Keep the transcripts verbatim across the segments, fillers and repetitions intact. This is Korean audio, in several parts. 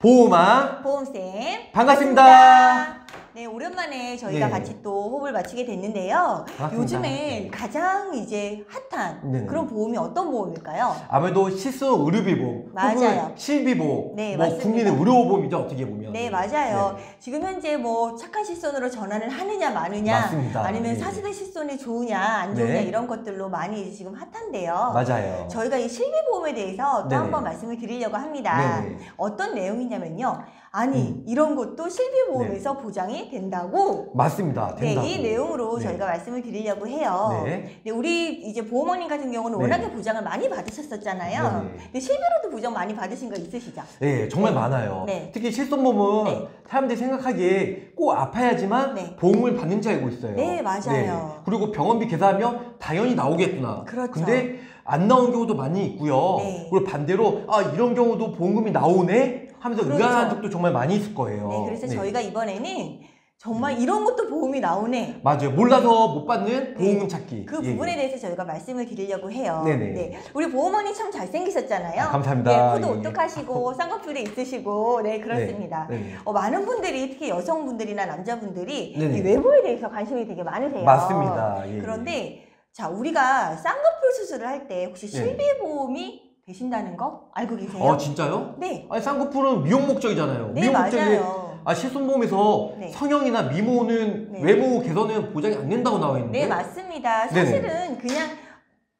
보험왕 보험쌤 반갑습니다. 반갑습니다. 네, 오랜만에 저희가 네. 같이 또 호흡을 맞추게 됐는데요. 반갑습니다. 요즘에 가장 이제 핫한 네. 그런 보험이 어떤 보험일까요? 아무래도 실손 의료비보험, 맞아요. 실비보험, 네, 뭐 맞습니다. 국민의 의료보험이죠, 어떻게 보면. 네, 맞아요. 네. 지금 현재 뭐 착한 실손으로 전환을 하느냐 마느냐, 맞습니다. 아니면 네. 사 세대 실손이 좋으냐 안 좋으냐 네. 이런 것들로 많이 지금 핫한데요. 맞아요. 저희가 이 실비보험에 대해서 또 네. 한번 말씀을 드리려고 합니다. 네. 어떤 내용이냐면요. 아니 음. 이런 것도 실비보험에서 네. 보장이 된다고? 맞습니다. 된다고. 네, 이 내용으로 네. 저희가 말씀을 드리려고 해요. 네. 네, 우리 이제 보험왕님 같은 경우는 네. 워낙에 보장을 많이 받으셨었잖아요. 네. 근데 실비로도 보장 많이 받으신 거 있으시죠? 네, 정말 네. 많아요. 네. 특히 실손보험은 네. 사람들이 생각하기에 꼭 아파야지만 네. 보험을 받는지 알고 있어요. 네, 맞아요. 네. 그리고 병원비 계산하면 당연히 나오겠구나. 그렇죠. 근데 안 나온 경우도 많이 있고요. 네. 그리고 반대로 아 이런 경우도 보험금이 나오네? 하면서 그렇죠. 의아한 적도 정말 많이 있을 거예요. 네, 그래서 네. 저희가 이번에는 정말 이런 것도 보험이 나오네. 맞아요. 몰라서 못 받는 보험금 네. 찾기. 그 예. 부분에 대해서 저희가 말씀을 드리려고 해요. 네네. 네. 우리 보험원이 참 잘생기셨잖아요. 아, 감사합니다. 네, 코도 예. 오똑하시고 쌍꺼풀이 있으시고 네 그렇습니다. 네. 어, 많은 분들이 특히 여성분들이나 남자분들이 이 외모에 대해서 관심이 되게 많으세요. 맞습니다. 예. 그런데 자 우리가 쌍꺼풀 수술을 할 때 혹시 실비보험이 예. 되신다는 거 알고 계세요? 아 진짜요? 네. 아니 쌍꺼풀은 미용 목적이잖아요. 네, 미용 목적이 아 실손보험에서 네. 성형이나 미모는 네. 외모 개선은 보장이 안 된다고 나와 있는데. 네 맞습니다. 사실은 네네. 그냥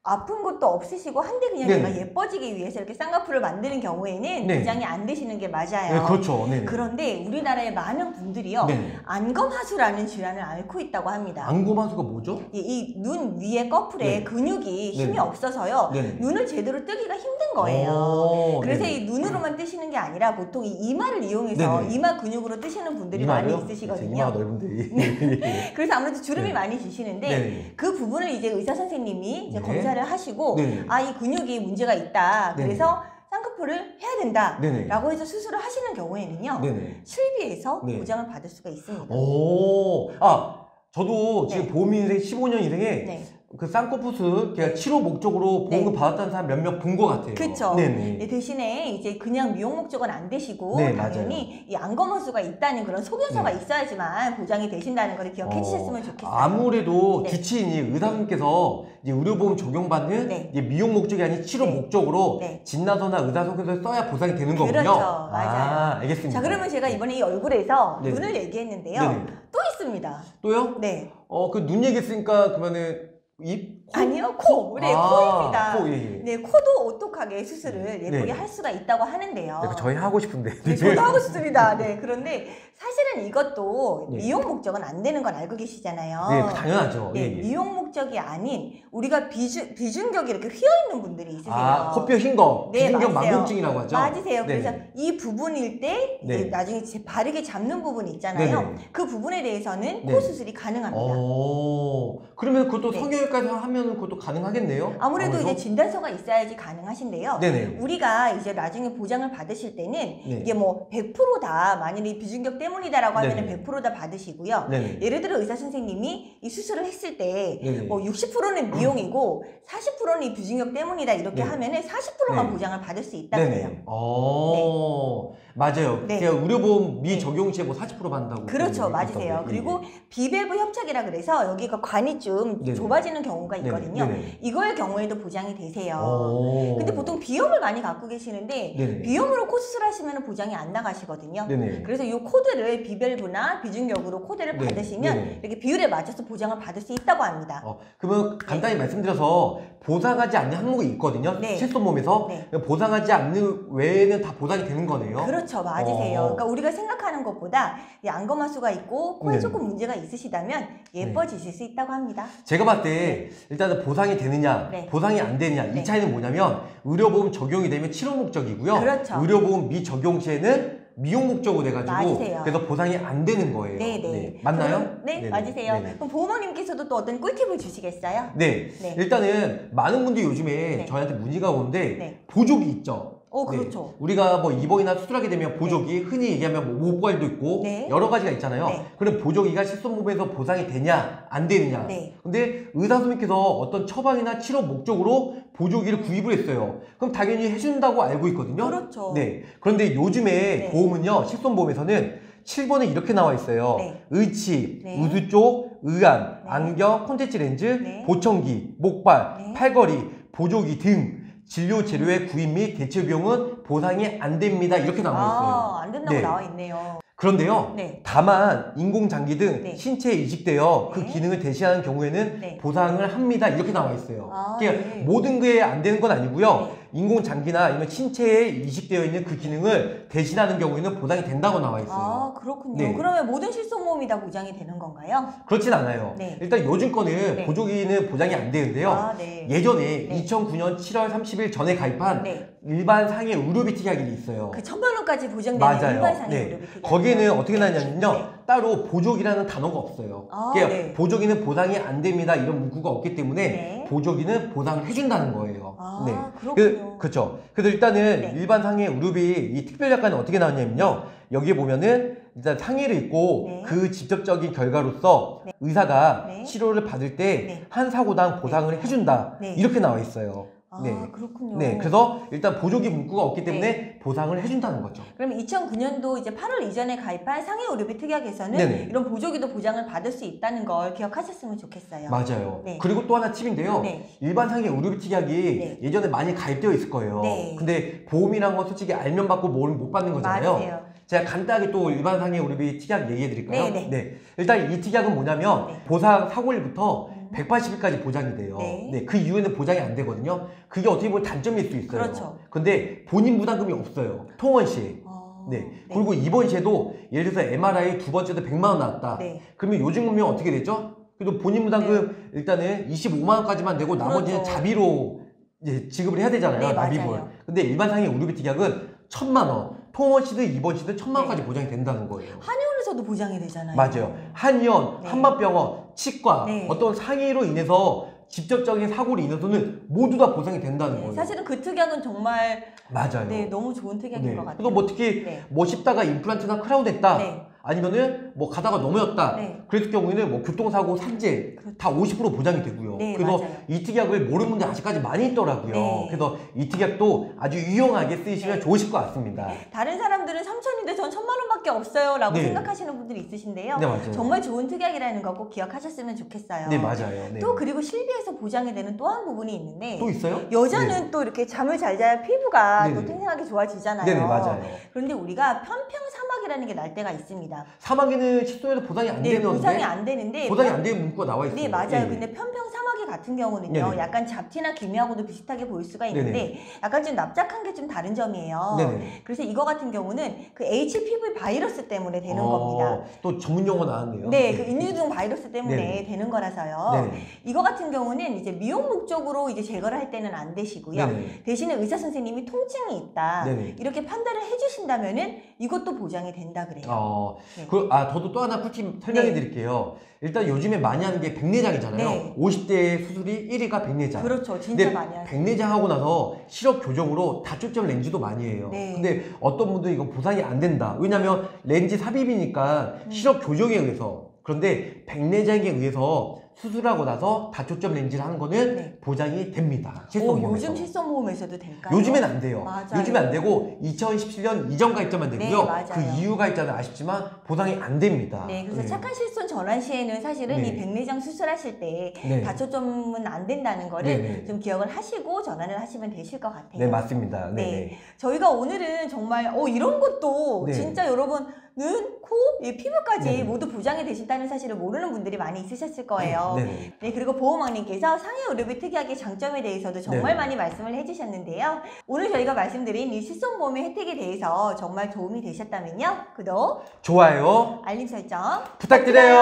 아픈 것도 없으시고 한데 그냥 내가 예뻐지기 위해서 이렇게 쌍꺼풀을 만드는 경우에는 네. 보장이 안 되시는 게 맞아요. 네, 그렇죠. 네네. 그런데 우리나라의 많은 분들이요 네네. 안검하수라는 질환을 앓고 있다고 합니다. 안검하수가 뭐죠? 예, 이 눈 위에 꺼풀에 네네. 근육이 힘이 네네. 없어서요 네네. 눈을 제대로 뜨기가 힘든 거예요. 그래서 네네. 이 눈으로만 뜨시는 게 아니라 보통 이 이마를 이용해서 네네. 이마 근육으로 뜨시는 분들이 이마요? 많이 있으시거든요. 이마 넓은데. 그래서 아무래도 주름이 네네. 많이 지시는데 네네. 그 부분을 이제 의사 선생님이 이제 검사를 하시고 네네. 아, 이 근육이 문제가 있다. 네네. 그래서 쌍꺼풀을 해야 된다 네네. 라고 해서 수술을 하시는 경우에는요. 네네. 실비에서 네네. 보장을 받을 수가 있습니다. 오, 아 저도 지금 네. 보험 인생 십오 년 인생에 네. 그 쌍꺼풀 수술 제가 치료 목적으로 보험금 네. 받았다는 사람 몇몇 본 것 같아요. 그렇죠. 네, 대신에 이제 그냥 미용 목적은 안 되시고 네, 당연히 맞아요. 이 안검하수가 있다는 그런 소견서가 네. 있어야지만 보장이 되신다는 걸 기억해 어, 주셨으면 좋겠어요. 아무래도 네. 주치인이 의사님께서 이제 의료보험 적용받는 네. 이제 미용 목적이 아닌 치료 네. 목적으로 네. 진단서나 의사소견서를 써야 보상이 되는 거군요. 그렇죠. 맞아요. 아, 알겠습니다. 자 그러면 제가 이번에 이 얼굴에서 네네. 눈을 얘기했는데요. 네네. 또 있습니다. 또요? 네. 어, 그 눈 얘기했으니까 그러면은 입? 코? 아니요, 코! 네, 아 코입니다. 코, 예, 예. 네, 코도 오똑하게 수술을 예쁘게 네. 할 수가 있다고 하는데요. 네, 저희 하고 싶은데. 네, 저도 하고 싶습니다. 네, 그런데 사실은 이것도 예. 미용 목적은 안 되는 건 알고 계시잖아요. 네, 당연하죠. 네, 예, 예. 미용 목적이 아닌 우리가 비중, 비중격이 이렇게 휘어있는 분들이 있으세요. 아, 코뼈 흰 거. 네, 비중격 망명증이라고 하죠. 맞으세요. 그래서 네. 이 부분일 때 네. 나중에 바르게 잡는 부분 있잖아요. 네. 그 부분에 대해서는 네. 코 수술이 가능합니다. 오, 그러면 그것도 네. 성형외과에서 하면 그것도 가능하겠네요. 아무래도, 아무래도 이제 진단서가 있어야지 가능하신데요. 네네. 우리가 이제 나중에 보장을 받으실 때는 네. 이게 뭐 백 퍼센트 다 만약에 비중격 때문이다라고 하면 백 퍼센트 다 받으시고요. 네네. 예를 들어 의사 선생님이 이 수술을 했을 때 뭐 육십 퍼센트는 미용이고 사십 퍼센트는 비중격 때문이다 이렇게 네네. 하면은 사십 퍼센트만 네네. 보장을 받을 수 있다 그래요. 어, 네. 맞아요. 네. 제가 의료보험 미적용 시에 뭐 사십 퍼센트 받는다고. 그렇죠, 맞으세요. 그리고 비밸브 협착이라 그래서 여기가 관이 좀 네네. 좁아지는 경우가 있어요. 거든요. 이거의 경우에도 보장이 되세요. 근데 보통 비염을 많이 갖고 계시는데 네네. 비염으로 코 수술하시면 보장이 안 나가시거든요. 네네. 그래서 이 코드를 비밸브나 비중격으로 코드를 네네. 받으시면 네네. 이렇게 비율에 맞춰서 보장을 받을 수 있다고 합니다. 어, 그러면 간단히 네. 말씀드려서 보상하지 않는 항목이 있거든요. 네. 실손보험에서 네. 보상하지 않는 외에는 다 보상이 되는 거네요. 그렇죠. 맞으세요. 어. 그러니까 우리가 생각하는 것보다 안검하수가 있고 코에 네. 조금 문제가 있으시다면 예뻐지실 네. 수 있다고 합니다. 제가 봤을 때 네. 일단은 보상이 되느냐 네. 보상이 안 되느냐 네. 이 차이는 뭐냐면 의료보험 적용이 되면 치료 목적이고요. 그렇죠. 의료보험 미적용 시에는 미용 목적으로 돼가지고 맞으세요. 그래서 보상이 안 되는 거예요. 네네. 네. 맞나요? 네, 네네. 맞으세요. 네네. 그럼 보험왕님께서도 또 어떤 꿀팁을 주시겠어요? 네, 네. 일단은 많은 분들이 요즘에 네. 저희한테 문의가 오는데 네. 보조기 있죠? 어, 그렇죠. 네. 우리가 뭐 입원이나 수술하게 되면 보조기, 네. 흔히 얘기하면 뭐 모발도 있고 네. 여러 가지가 있잖아요. 네. 그럼 보조기가 실손보험에서 보상이 되냐 안 되느냐. 네. 근데 의사 선생님께서 어떤 처방이나 치료 목적으로 보조기를 구입을 했어요. 그럼 당연히 해준다고 알고 있거든요. 그렇죠. 네. 그런데 요즘에 네. 보험은요, 실손보험에서는 칠 번에 이렇게 나와 있어요. 네. 의치, 네. 우수 쪽, 의안, 네. 안경, 콘택트 렌즈, 네. 보청기, 목발, 네. 팔걸이, 보조기 등 진료 재료의 구입 및 대체 비용은 보상이 안 됩니다. 이렇게 나와 있어요. 아, 안 된다고 네. 나와 있네요. 그런데요, 네. 다만 인공장기 등 네. 신체에 이식되어 네. 그 기능을 대신하는 경우에는 네. 보상을 합니다. 이렇게 나와 있어요. 아, 그러니까 네. 모든 게 안 되는 건 아니고요. 네. 인공장기나 아니면 신체에 이식되어 있는 그 기능을 대신하는 경우에는 보상이 된다고 나와 있어요. 아, 그렇군요. 네. 그러면 모든 실손보험이 다 보장이 되는 건가요? 그렇진 않아요. 네. 일단 요즘 거는 네. 보조기는 보장이 안 되는데요. 아, 네. 예전에 네. 이천구 년 칠월 삼십 일 전에 가입한 네. 일반 상해 의료비특약이 있어요. 그 천만 원까지 보장되는 맞아요. 일반 상해 네. 의료비특약. 거기는 어떻게 나냐면요. 네. 따로 보조기라는 단어가 없어요. 아, 그러니까 네. 보조기는 보상이 안 됩니다. 이런 문구가 없기 때문에 네. 보조기는 보상을 해준다는 거예요. 아, 네. 그렇군요. 그, 그렇죠. 그래서 일단은 네. 일반 상해 의료비 이 특별약관은 어떻게 나오냐면요. 여기에 보면은 일단 상해를 입고 네. 그 직접적인 결과로서 네. 의사가 네. 치료를 받을 때 한 네. 사고당 보상을 네. 해준다. 네. 이렇게 나와 있어요. 아, 네. 그렇군요. 네. 그래서 일단 보조기 문구가 없기 때문에 네. 보상을 해준다는 거죠. 그럼 이천구 년도 이제 팔월 이전에 가입한 상해 의료비 특약에서는 네네. 이런 보조기도 보장을 받을 수 있다는 걸 기억하셨으면 좋겠어요. 맞아요. 네. 그리고 또 하나 팁인데요. 네. 일반 상해 의료비 특약이 네. 예전에 많이 가입되어 있을 거예요. 네. 근데 보험이란 건 솔직히 알면 받고 뭘 못 받는 거잖아요. 맞아요. 제가 간단하게 또 일반 상해 의료비 특약 얘기해 드릴까요? 네. 네. 일단 이 특약은 뭐냐면 네. 보상 사고일부터 백팔십 일까지 보장이 돼요. 네. 네, 그 이후에는 보장이 안 되거든요. 그게 어떻게 보면 단점일 수 있어요. 그렇죠. 근데 본인 부담금이 없어요. 통원 시. 어... 네. 네. 그리고 입원 시에도 예를 들어서 엠 알 아이 두 번째도 백만 원 나왔다. 네. 그러면 요즘 보면 어떻게 되죠? 그래도 본인 부담금 네. 일단은 이십오만 원까지만 내고 그렇죠. 나머지는 자비로 이제 지급을 해야 되잖아요. 네, 자비볼. 근데 일반 상해 의료비 특약은 천만 원. 통원 시든 입원 시든 천만 원까지 네. 보장이 된다는 거예요. 한의원에서도 보장이 되잖아요. 맞아요. 한의원, 네. 한방병원 치과, 네. 어떤 상해로 인해서 직접적인 사고로 인해서는 모두 다 보상이 된다는 네, 거예요. 사실은 그 특약은 정말 맞아요. 네, 너무 좋은 특약인 네. 것 같아요. 그래서 뭐 특히 네. 뭐 씹다가 임플란트나 크라운 했다 네. 아니면은 뭐 가다가 넘어졌다 네. 그랬을 경우에는 뭐 교통사고, 산재 그렇죠. 다 오십 퍼센트 보장이 되고요. 네, 그래서 맞아요. 이 특약을 모르는 분들 아직까지 많이 있더라고요. 네. 그래서 이 특약도 아주 유용하게 쓰시면 네. 좋으실 것 같습니다. 다른 사람들은 삼천인데 전 천만 원밖에 없어요 라고 네. 생각하시는 분들이 있으신데요. 네, 맞아요. 정말 좋은 특약이라는 거 꼭 기억하셨으면 좋겠어요. 네, 맞아요. 네. 또 그리고 실비에서 보장이 되는 또 한 부분이 있는데 또 있어요? 여자는 네. 또 이렇게 잠을 잘 자야 피부가 네, 또 탱탱하게 좋아지잖아요. 네, 네, 맞아요. 그런데 우리가 편평 사막이라는 게 날 때가 있습니다. 사막에는 실손에서 보상이 안 네, 되는데 보상이 안 되는데 보상이 안 되는 문구가 나와 있어요. 네, 맞아요. 네. 근데 편평 사마귀 같은 경우는요, 네네. 약간 잡티나 기미하고도 비슷하게 보일 수가 있는데 네네. 약간 좀 납작한 게 좀 다른 점이에요. 네네. 그래서 이거 같은 경우는 그 에이치피브이 바이러스 때문에 되는 어, 겁니다. 또 전문 용어 나왔네요. 네, 그 인유증 바이러스 때문에 네네. 되는 거라서요. 네네. 이거 같은 경우는 이제 미용 목적으로 이제 제거를 할 때는 안 되시고요. 네네. 대신에 의사 선생님이 통증이 있다 네네. 이렇게 판단을 해주신다면은 이것도 보장이 된다 그래요. 어. 네. 그, 아, 저도 또 하나 꿀팁 설명해 드릴게요. 네. 일단 요즘에 많이 하는 게 백내장이잖아요. 네. 오십 대 수술이 일 위가 백내장. 그렇죠. 진짜 근데 많이 하죠. 백내장 하고 나서 시럽 교정으로 다초점 렌즈도 많이 해요. 네. 근데 어떤 분들은 이거 보상이 안 된다. 왜냐면 렌즈 삽입이니까 음. 시럽 교정에 의해서. 그런데 백내장에 의해서 수술하고 나서 다초점 렌즈를 하는 거는 네. 보장이 됩니다. 실손보험에서. 오, 요즘 실손보험에서도 될까요? 요즘엔 안 돼요. 맞아요. 요즘엔 안 되고 이천십칠 년 이전 가입자만 되고요. 네, 그 이후 가입자는 아쉽지만 보상이 안 됩니다. 네, 그래서 네. 착한 실손 전환 시에는 사실은 네. 이 백내장 수술하실 때 네. 다초점은 안 된다는 거를 네. 좀 기억을 하시고 전환을 하시면 되실 것 같아요. 네, 맞습니다. 네, 네. 저희가 오늘은 정말 어, 이런 것도 네. 진짜 여러분 눈, 코, 예, 피부까지 네네. 모두 보장이 되신다는 사실을 모르는 분들이 많이 있으셨을 거예요. 네네. 네, 그리고 보험왕님께서 상해 의료비 특약의 장점에 대해서도 정말 네네. 많이 말씀을 해주셨는데요. 오늘 저희가 말씀드린 이 실손보험의 혜택에 대해서 정말 도움이 되셨다면요. 구독, 좋아요, 알림 설정 부탁드려요.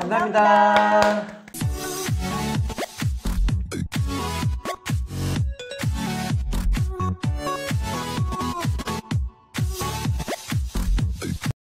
감사합니다. 감사합니다.